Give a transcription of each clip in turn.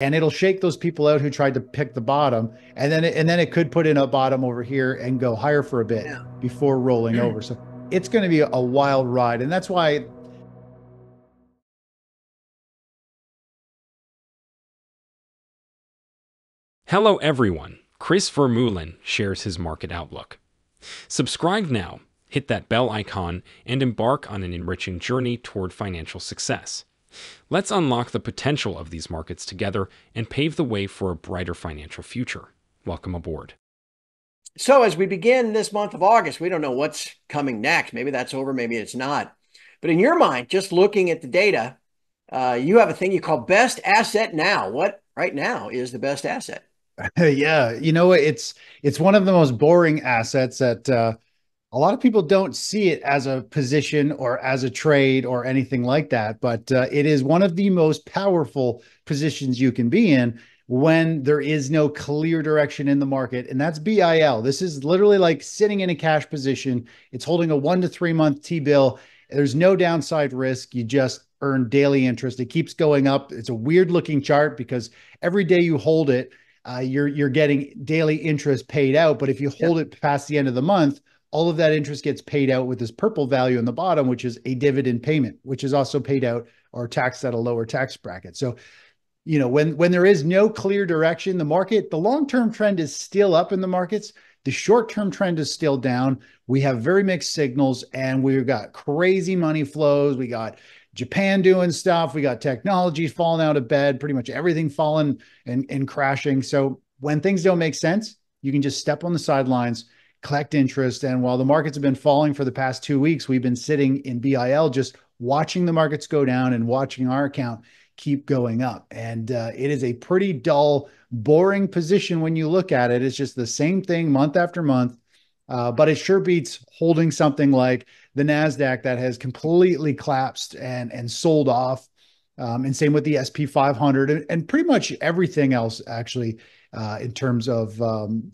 and it'll shake those people out who tried to pick the bottom, and then it could put in a bottom over here and go higher for a bit before rolling over. So it's going to be a wild ride, and that's why Hello everyone. Chris Vermeulen shares his market outlook. Subscribe now, hit that bell icon, and embark on an enriching journey toward financial success. Let's unlock the potential of these markets together and pave the way for a brighter financial future. Welcome aboard. So as we begin this month of August, we don't know what's coming next. Maybe that's over, maybe it's not. But in your mind, just looking at the data, you have a thing you call best asset now. What right now is the best asset? Yeah, you know, it's one of the most boring assets that a lot of people don't see it as a position or as a trade or anything like that, but it is one of the most powerful positions you can be in when there is no clear direction in the market, and that's BIL. This is literally like sitting in a cash position. It's holding a 1 to 3 month T-bill. There's no downside risk. You just earn daily interest. It keeps going up. It's a weird looking chart because every day you hold it, you're getting daily interest paid out, but if you hold it past the end of the month, all of that interest gets paid out with this purple value in the bottom, which is a dividend payment, which is also paid out or taxed at a lower tax bracket. So, you know, when there is no clear direction, the market, the long-term trend is still up in the markets. The short-term trend is still down. We have very mixed signals, and we've got crazy money flows. We got Japan doing stuff. We got technology falling out of bed, pretty much everything falling and crashing. So when things don't make sense, you can just step on the sidelines, collect interest. And while the markets have been falling for the past 2 weeks, we've been sitting in BIL, just watching the markets go down and watching our account keep going up. And it is a pretty dull, boring position when you look at it. It's just the same thing month after month. But it sure beats holding something like the NASDAQ that has completely collapsed and sold off. And same with the SP 500 and pretty much everything else, actually, in terms of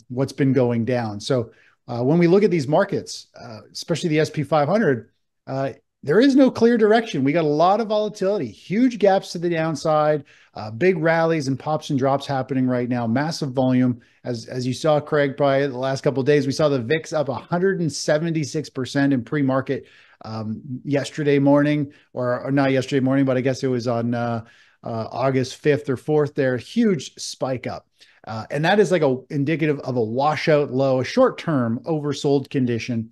what's been going down. So when we look at these markets, especially the SP 500, there is no clear direction. We got a lot of volatility, huge gaps to the downside, big rallies and pops and drops happening right now, massive volume. As you saw, Craig, probably the last couple of days, we saw the VIX up 176% in pre-market yesterday morning, or not yesterday morning, but I guess it was on August 5th or 4th there, huge spike up. And that is like indicative of a washout low, a short-term oversold condition.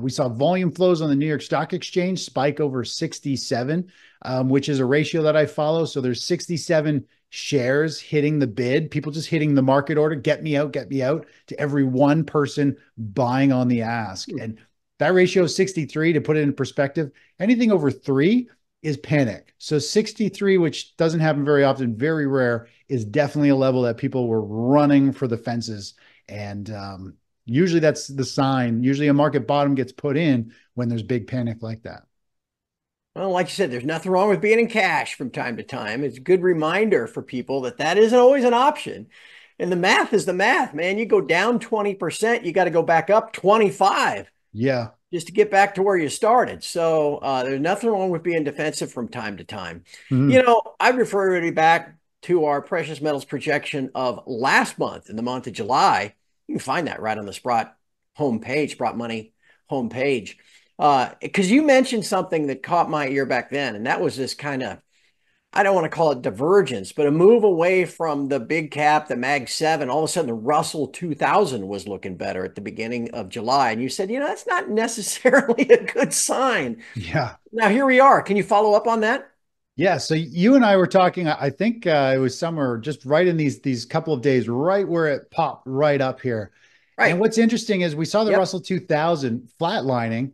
We saw volume flows on the New York Stock Exchange spike over 67, which is a ratio that I follow. So there's 67 shares hitting the bid, people just hitting the market order, get me out, to every one person buying on the ask. And that ratio is 63, to put it in perspective. Anything over 3 is panic. So 63, which doesn't happen very often, very rare, is definitely a level that people were running for the fences. And, usually that's the sign. Usually a market bottom gets put in when there's big panic like that. Well, like you said, there's nothing wrong with being in cash from time to time. It's a good reminder for people that that isn't always an option. And the math is the math, man. You go down 20%, you got to go back up 25. Yeah. Just to get back to where you started. So there's nothing wrong with being defensive from time to time. You know, I refer everybody back to our precious metals projection of last month in the month of July. You can find that right on the Sprott homepage, Sprott Money homepage. Because you mentioned something that caught my ear back then, and that was this kind of, I don't want to call it divergence, but a move away from the big cap, the Mag 7. All of a sudden, the Russell 2000 was looking better at the beginning of July. And you said, you know, that's not necessarily a good sign. Yeah. Now, here we are. Can you follow up on that? Yeah, so you and I were talking, I think it was somewhere just right in these couple of days, right where it popped right up here. Right. And what's interesting is we saw the Russell 2000 flatlining,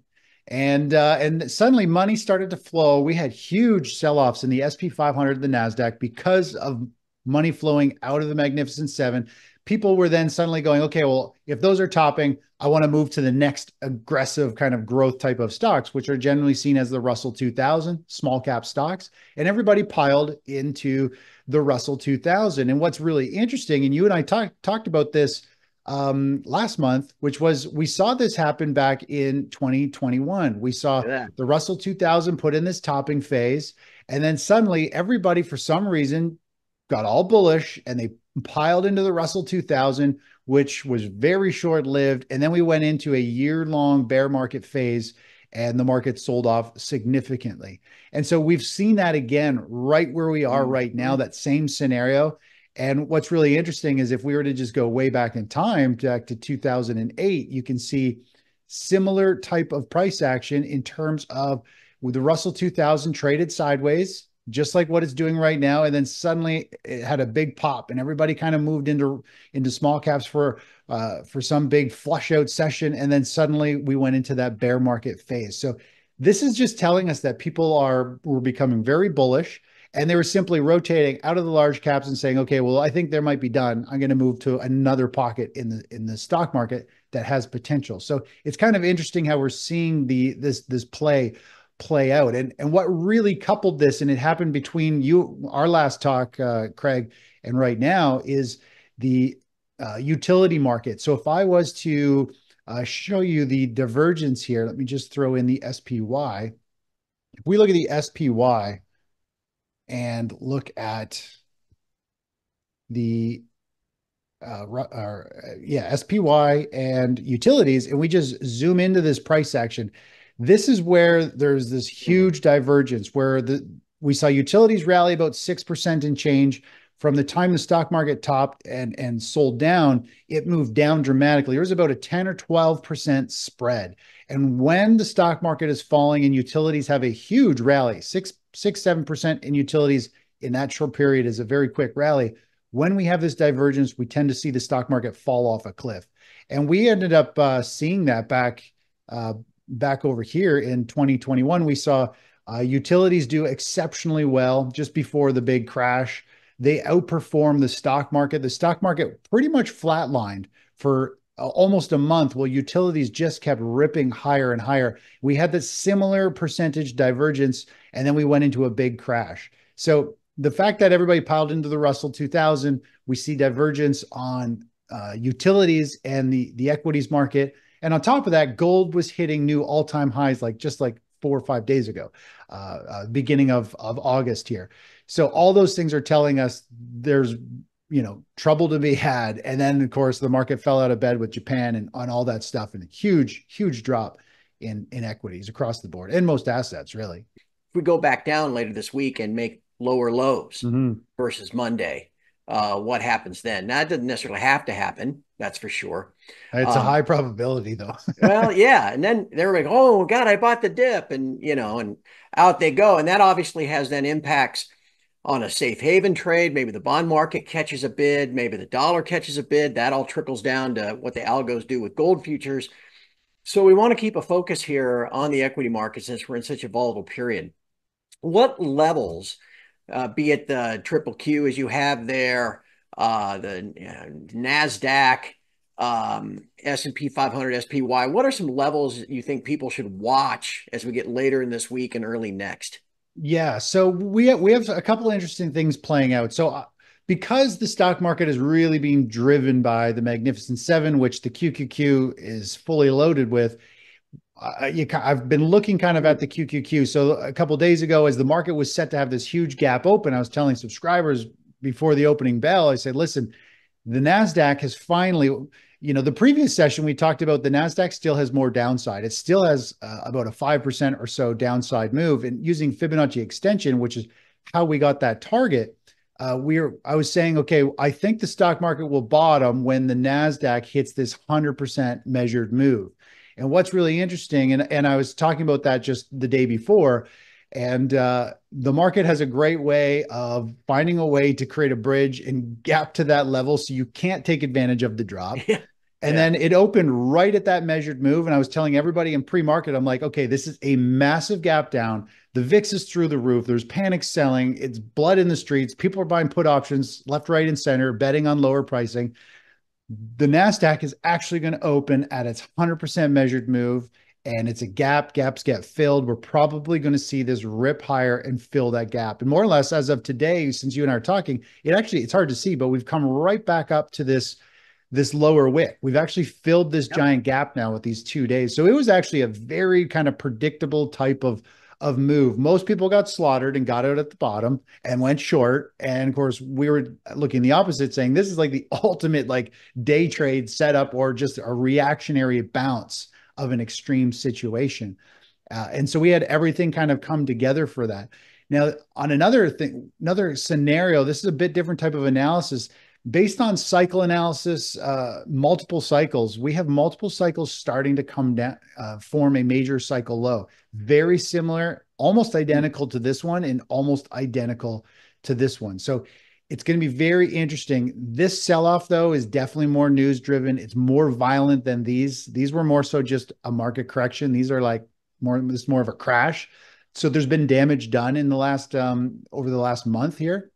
and suddenly money started to flow. We had huge sell-offs in the SP 500, the NASDAQ, because of money flowing out of the Magnificent Seven. People were then suddenly going, okay, well, if those are topping, I want to move to the next aggressive kind of growth type of stocks, which are generally seen as the Russell 2000, small cap stocks. And everybody piled into the Russell 2000. And what's really interesting, and you and I talked about this last month, which was we saw this happen back in 2021. We saw the Russell 2000 put in this topping phase. And then suddenly everybody, for some reason, got all bullish and they piled into the Russell 2000, which was very short-lived. And then we went into a year-long bear market phase and the market sold off significantly. And so we've seen that again right where we are right now, that same scenario. And what's really interesting is if we were to just go way back in time, back to 2008, you can see similar type of price action in terms of the Russell 2000 traded sideways, just like what it's doing right now. And then suddenly it had a big pop and everybody kind of moved into small caps for some big flush out session. And then suddenly we went into that bear market phase. So this is just telling us that people were becoming very bullish and they were simply rotating out of the large caps and saying, okay, well, I think there might be done. I'm going to move to another pocket in the stock market that has potential. So it's kind of interesting how we're seeing this play out. And what really coupled this, and it happened between our last talk, Craig, and right now, is the utility market. So if I was to show you the divergence here, let me just throw in the SPY. If we look at the SPY and look at the SPY and utilities, and we just zoom into this price action, this is where there's this huge divergence where we saw utilities rally about 6% and change. From the time the stock market topped and sold down, it moved down dramatically. It was about a 10 or 12% spread. And when the stock market is falling and utilities have a huge rally, 6-7% in utilities in that short period is a very quick rally. When we have this divergence, we tend to see the stock market fall off a cliff. And we ended up seeing that back over here in 2021, we saw utilities do exceptionally well just before the big crash. They outperformed the stock market. The stock market pretty much flatlined for almost a month while utilities just kept ripping higher and higher. We had this similar percentage divergence, and then we went into a big crash. So the fact that everybody piled into the Russell 2000, we see divergence on utilities and the equities market. And on top of that, gold was hitting new all-time highs, just 4 or 5 days ago, beginning of August here. So all those things are telling us there's, trouble to be had. And then of course the market fell out of bed with Japan and on all that stuff, and a huge, huge drop in equities across the board and most assets really. If we go back down later this week and make lower lows versus Monday, what happens then? Now, it doesn't necessarily have to happen. That's for sure. It's a high probability though. Well, yeah. And then they're like, oh God, I bought the dip and out they go. And that obviously has then impacts on a safe haven trade. Maybe the bond market catches a bid, maybe the dollar catches a bid. That all trickles down to what the algos do with gold futures. So we want to keep a focus here on the equity market since we're in such a volatile period. What levels, be it the QQQ as you have there, the NASDAQ, S&P 500, SPY, what are some levels you think people should watch as we get later in this week and early next? Yeah, so we have a couple of interesting things playing out. So because the stock market is really being driven by the Magnificent Seven, which the QQQ is fully loaded with, I've been looking kind of at the QQQ. So a couple of days ago, as the market was set to have this huge gap open, I was telling subscribers before the opening bell, I said, listen, the NASDAQ has finally, the previous session we talked about the NASDAQ still has more downside. It still has about a 5% or so downside move. And using Fibonacci extension, which is how we got that target, I was saying, okay, I think the stock market will bottom when the NASDAQ hits this 100% measured move. And what's really interesting, and I was talking about that just the day before, and the market has a great way of finding a way to create a bridge and gap to that level so you can't take advantage of the drop. Yeah. And then it opened right at that measured move. And I was telling everybody in pre-market, I'm like, okay, this is a massive gap down. The VIX is through the roof. There's panic selling. It's blood in the streets. People are buying put options left, right, and center, betting on lower pricing. The NASDAQ is actually going to open at its 100% measured move. And it's a gap. Gaps get filled. We're probably going to see this rip higher and fill that gap. And more or less, as of today, since you and I are talking, it's hard to see, but we've come right back up to this lower wick. We've actually filled this giant gap now with these 2 days. So it was actually a very kind of predictable type of of move. Most people got slaughtered and got out at the bottom and went short. And of course, we were looking the opposite, saying this is like the ultimate like day trade setup or just a reactionary bounce of an extreme situation. And so we had everything kind of come together for that. Now, on another thing, another scenario, this is a bit different type of analysis. Based on cycle analysis, multiple cycles, we have multiple cycles starting to come down, form a major cycle low. Very similar, almost identical to this one and almost identical to this one. So it's going to be very interesting. This sell-off, though, is definitely more news-driven. It's more violent than these. These were more so just a market correction. These are like more, this is more of a crash. So there's been damage done in the last, over the last month here.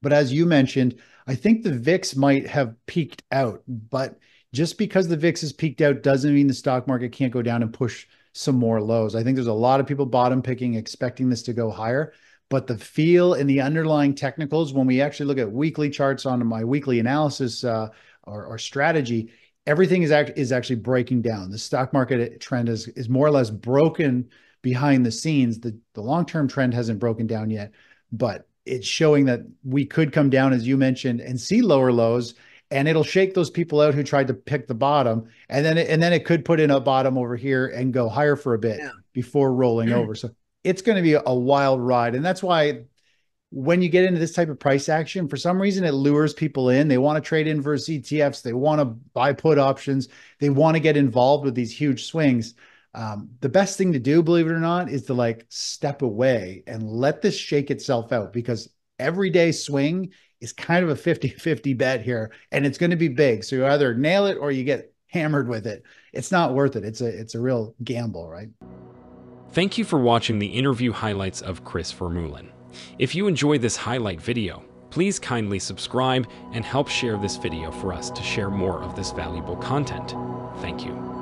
But as you mentioned, I think the VIX might have peaked out, but just because the VIX has peaked out doesn't mean the stock market can't go down and push some more lows. I think there's a lot of people bottom picking, expecting this to go higher, but the feel and the underlying technicals, when we actually look at weekly charts on my weekly analysis or strategy, everything is actually breaking down. The stock market trend is more or less broken behind the scenes. The long-term trend hasn't broken down yet, but it's showing that we could come down, as you mentioned, and see lower lows, and it'll shake those people out who tried to pick the bottom, and then it could put in a bottom over here and go higher for a bit before rolling over. So it's going to be a wild ride, and that's why when you get into this type of price action, for some reason it lures people in. They want to trade inverse ETFs, they want to buy put options, they want to get involved with these huge swings. The best thing to do, believe it or not, is to like step away and let this shake itself out, because everyday swing is kind of a 50-50 bet here, and it's going to be big. So you either nail it or you get hammered with it. It's not worth it. It's a real gamble, right? Thank you for watching the interview highlights of Chris Vermeulen. If you enjoyed this highlight video, please kindly subscribe and help share this video for us to share more of this valuable content. Thank you.